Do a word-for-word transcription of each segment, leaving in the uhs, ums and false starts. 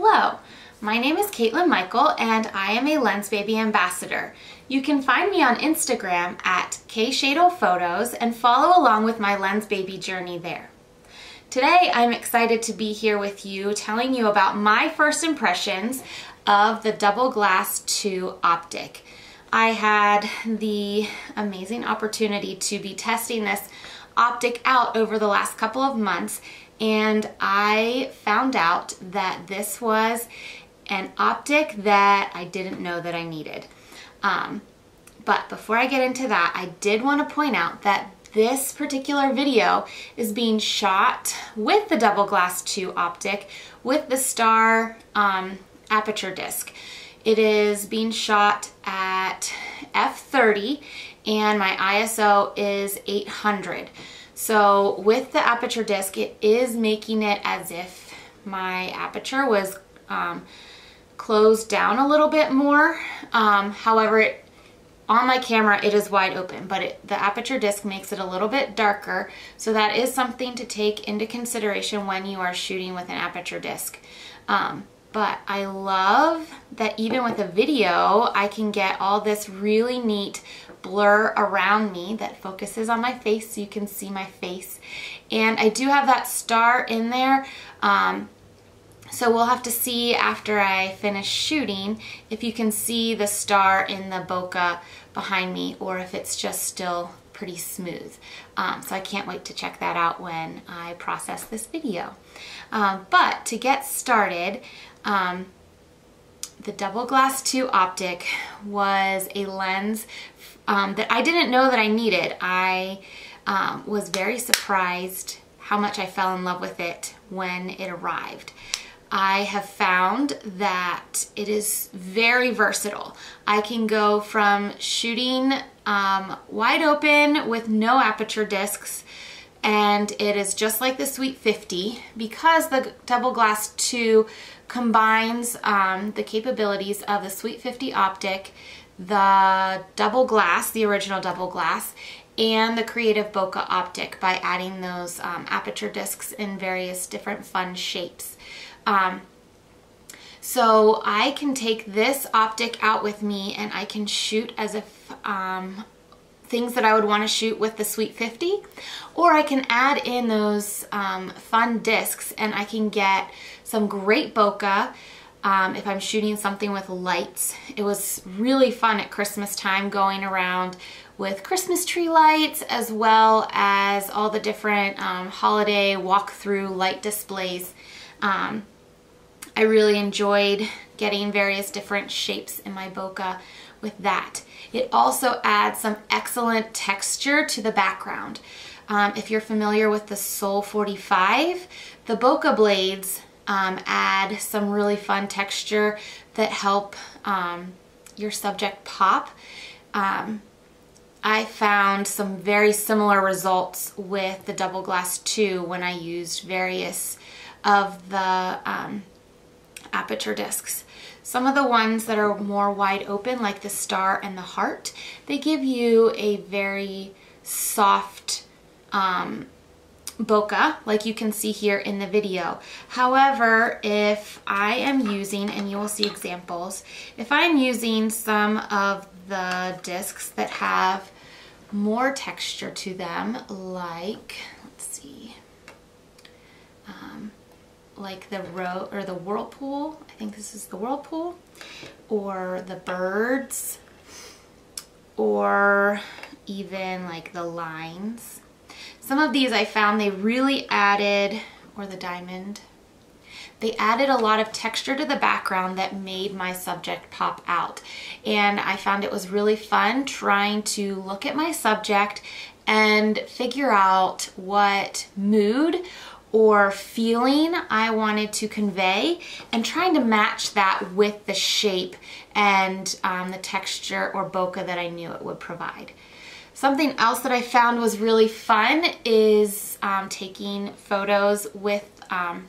Hello, my name is Caitlin Michael and I am a Lensbaby ambassador. You can find me on Instagram at k shadow photos and follow along with my Lensbaby journey there. Today I'm excited to be here with you telling you about my first impressions of the Double Glass two Optic. I had the amazing opportunity to be testing this optic out over the last couple of months, and I found out that this was an optic that I didn't know that I needed. Um, but before I get into that, I did want to point out that this particular video is being shot with the Double Glass two Optic with the star um, aperture disc. It is being shot at f thirty and my I S O is eight hundred. So with the aperture disc, it is making it as if my aperture was um, closed down a little bit more. Um, however, it, on my camera, it is wide open, but it, the aperture disc makes it a little bit darker. So that is something to take into consideration when you are shooting with an aperture disc. Um, But I love that even with a video, I can get all this really neat blur around me that focuses on my face so you can see my face. And I do have that star in there. Um, so we'll have to see after I finish shooting if you can see the star in the bokeh behind me or if it's just still pretty smooth. Um, so I can't wait to check that out when I process this video. Um, but to get started, um, the Double Glass two Optic was a lens um, that I didn't know that I needed. I um, was very surprised how much I fell in love with it when it arrived. I have found that it is very versatile. I can go from shooting um, wide open with no aperture discs, and it is just like the Sweet fifty because the Double Glass two combines um, the capabilities of the Sweet fifty optic, the double glass, the original double glass, and the creative bokeh optic by adding those um, aperture discs in various different fun shapes. Um, so I can take this optic out with me and I can shoot as if um, things that I would want to shoot with the Sweet fifty, or I can add in those um, fun discs and I can get some great bokeh um, if I'm shooting something with lights. It was really fun at Christmas time going around with Christmas tree lights as well as all the different um, holiday walk-through light displays. Um, I really enjoyed getting various different shapes in my bokeh with that. It also adds some excellent texture to the background. Um, if you're familiar with the Soul forty-five, the bokeh blades um, add some really fun texture that help um, your subject pop. Um, I found some very similar results with the Double Glass two when I used various of the um, aperture discs. Some of the ones that are more wide open, like the star and the heart, they give you a very soft um, bokeh, like you can see here in the video. However, if I am using, and you will see examples, if I'm using some of the discs that have more texture to them, like, let's see, um, like the row or the whirlpool, I think this is the whirlpool, or the birds, or even like the lines. Some of these I found they really added, or the diamond, they added a lot of texture to the background that made my subject pop out. And I found it was really fun trying to look at my subject and figure out what mood or feeling I wanted to convey and trying to match that with the shape and um, the texture or bokeh that I knew it would provide. Something else that I found was really fun is um, taking photos with um,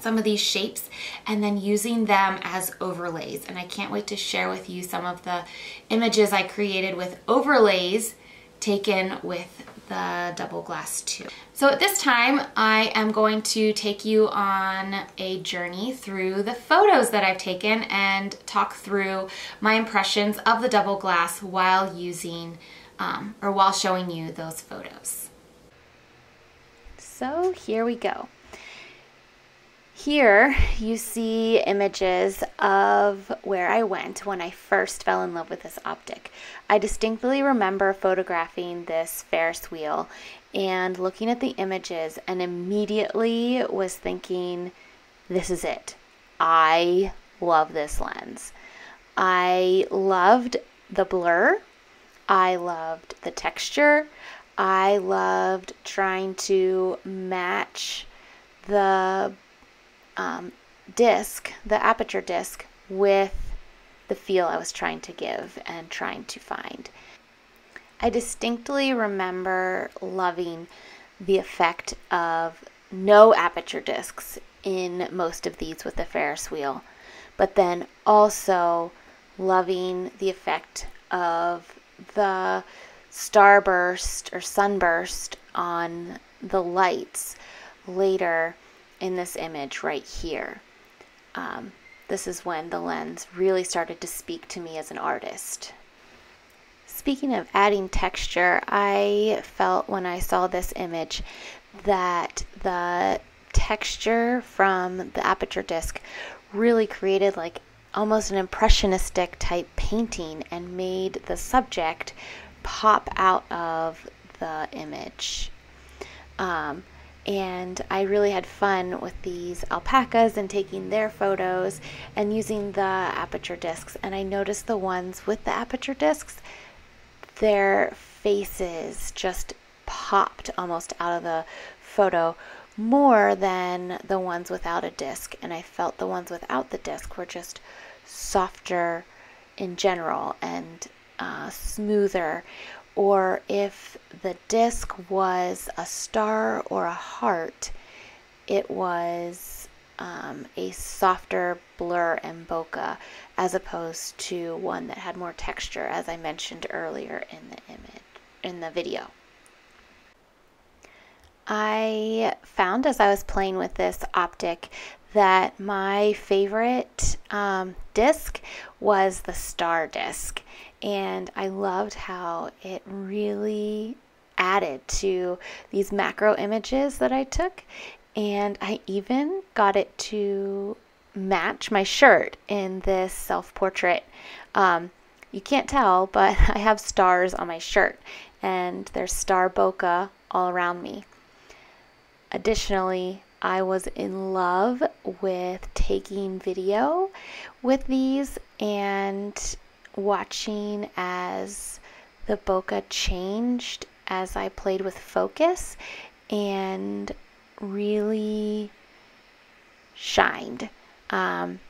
some of these shapes and then using them as overlays. And I can't wait to share with you some of the images I created with overlays taken with the Double Glass two. So at this time, I am going to take you on a journey through the photos that I've taken and talk through my impressions of the Double Glass while using um, or while showing you those photos. So here we go. Here you see images of where I went when I first fell in love with this optic. I distinctly remember photographing this Ferris wheel and looking at the images and immediately was thinking, this is it. I love this lens. I loved the blur. I loved the texture. I loved trying to match the Um, disc, the aperture disc, with the feel I was trying to give and trying to find. I distinctly remember loving the effect of no aperture discs in most of these with the Ferris wheel, but then also loving the effect of the starburst or sunburst on the lights later in this image right here. Um, this is when the lens really started to speak to me as an artist. Speaking of adding texture, I felt when I saw this image that the texture from the aperture disc really created like almost an impressionistic type painting and made the subject pop out of the image. Um, And I really had fun with these alpacas and taking their photos and using the aperture discs. And I noticed the ones with the aperture discs, their faces just popped almost out of the photo more than the ones without a disc. And I felt the ones without the disc were just softer in general and uh, smoother. Or if the disc was a star or a heart, it was um, a softer blur and bokeh as opposed to one that had more texture, as I mentioned earlier in the image, in the video. I found as I was playing with this optic that my favorite um, disc was the star disc. And I loved how it really added to these macro images that I took. And I even got it to match my shirt in this self-portrait. Um, you can't tell, but I have stars on my shirt. And there's star bokeh all around me. Additionally, I was in love with taking video with these and watching as the bokeh changed as I played with focus and really shined. Um,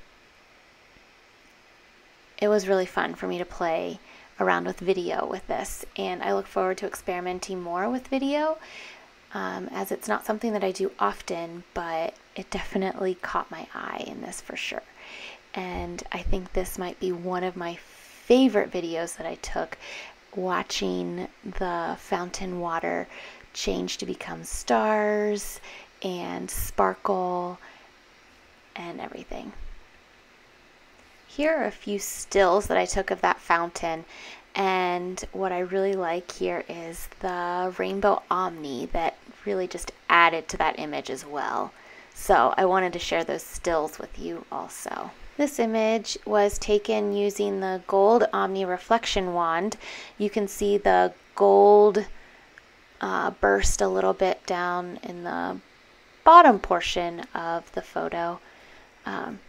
it was really fun for me to play around with video with this, and I look forward to experimenting more with video um, as it's not something that I do often, but it definitely caught my eye in this for sure. And I think this might be one of my favorite videos that I took, watching the fountain water change to become stars and sparkle and everything. Here are a few stills that I took of that fountain, and what I really like here is the rainbow omni that really just added to that image as well. So I wanted to share those stills with you also. This image was taken using the gold omni reflection wand. You can see the gold uh, burst a little bit down in the bottom portion of the photo. Um,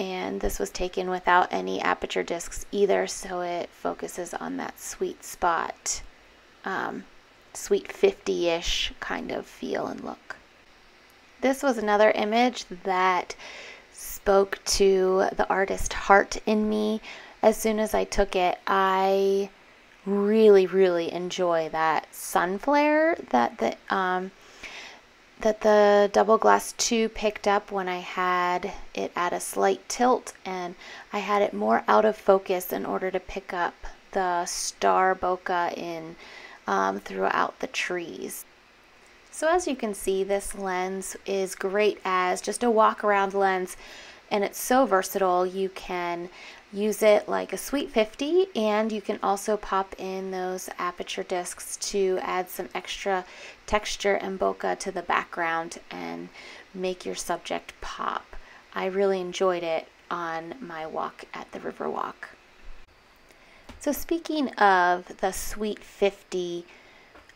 and this was taken without any aperture discs either, so it focuses on that sweet spot, um, sweet fifty-ish kind of feel and look. This was another image that spoke to the artist heart in me. As soon as I took it, I really, really enjoy that sun flare that the um, that the Double Glass two picked up when I had it at a slight tilt, and I had it more out of focus in order to pick up the star bokeh in um, throughout the trees. So as you can see, this lens is great as just a walk around lens, and it's so versatile. You can use it like a Sweet fifty, and you can also pop in those aperture discs to add some extra texture and bokeh to the background and make your subject pop. I really enjoyed it on my walk at the Riverwalk. So speaking of the Sweet fifty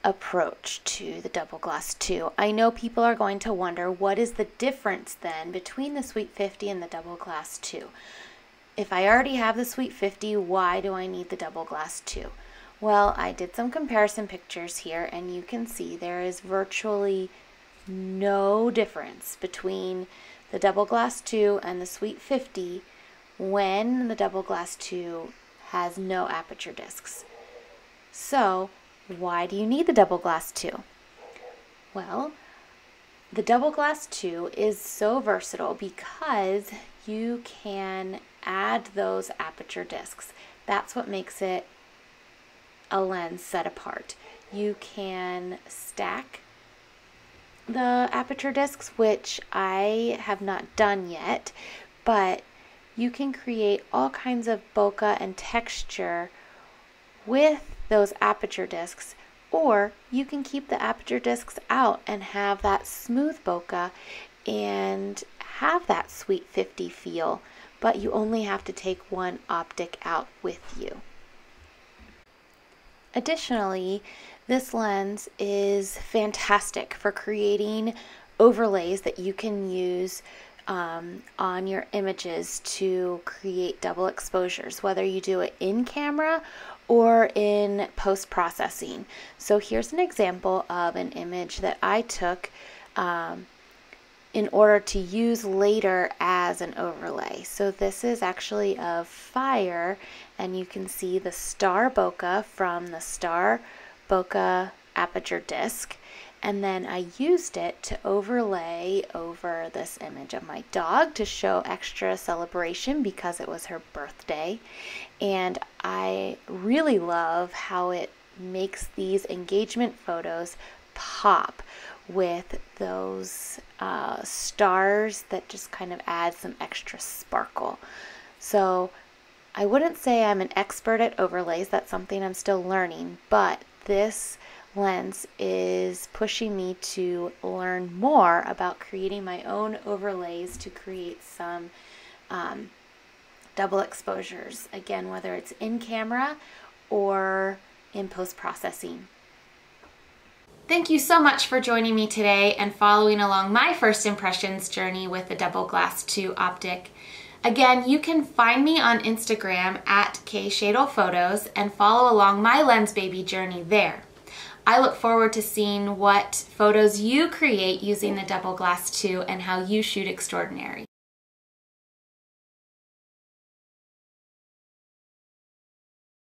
approach to the Double Glass two, I know people are going to wonder, what is the difference then between the Sweet fifty and the Double Glass two? If I already have the Sweet fifty, why do I need the Double Glass two? Well, I did some comparison pictures here, and you can see there is virtually no difference between the Double Glass two and the Sweet fifty when the Double Glass two has no aperture discs. So why do you need the Double Glass two? Well, the Double Glass two is so versatile because you can add those aperture discs. That's what makes it a lens set apart. You can stack the aperture discs, which I have not done yet, but you can create all kinds of bokeh and texture with those aperture discs, or you can keep the aperture discs out and have that smooth bokeh and have that Sweet fifty feel, but you only have to take one optic out with you. Additionally, this lens is fantastic for creating overlays that you can use um, on your images to create double exposures, whether you do it in camera or in post-processing. So here's an example of an image that I took um, in order to use later as an overlay. So this is actually of fire, and you can see the star bokeh from the star bokeh aperture disc, and then I used it to overlay over this image of my dog to show extra celebration because it was her birthday. And I really love how it makes these engagement photos pop with those uh, stars that just kind of add some extra sparkle. So I wouldn't say I'm an expert at overlays, that's something I'm still learning, but this lens is pushing me to learn more about creating my own overlays to create some um, double exposures, again, whether it's in camera or in post-processing. Thank you so much for joining me today and following along my first impressions journey with the Double Glass two Optic. Again, you can find me on Instagram at k shadow photos and follow along my Lensbaby journey there. I look forward to seeing what photos you create using the Double Glass two and how you shoot extraordinary.